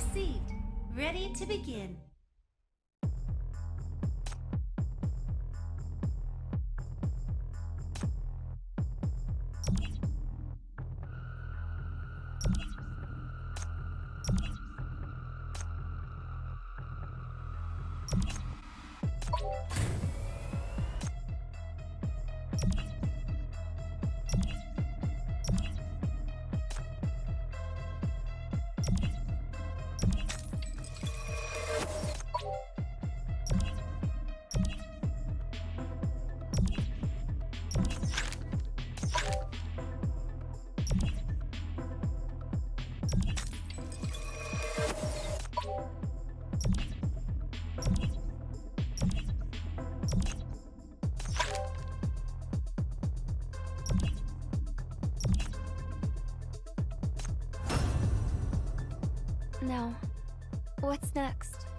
received. Ready to begin. No. What's next?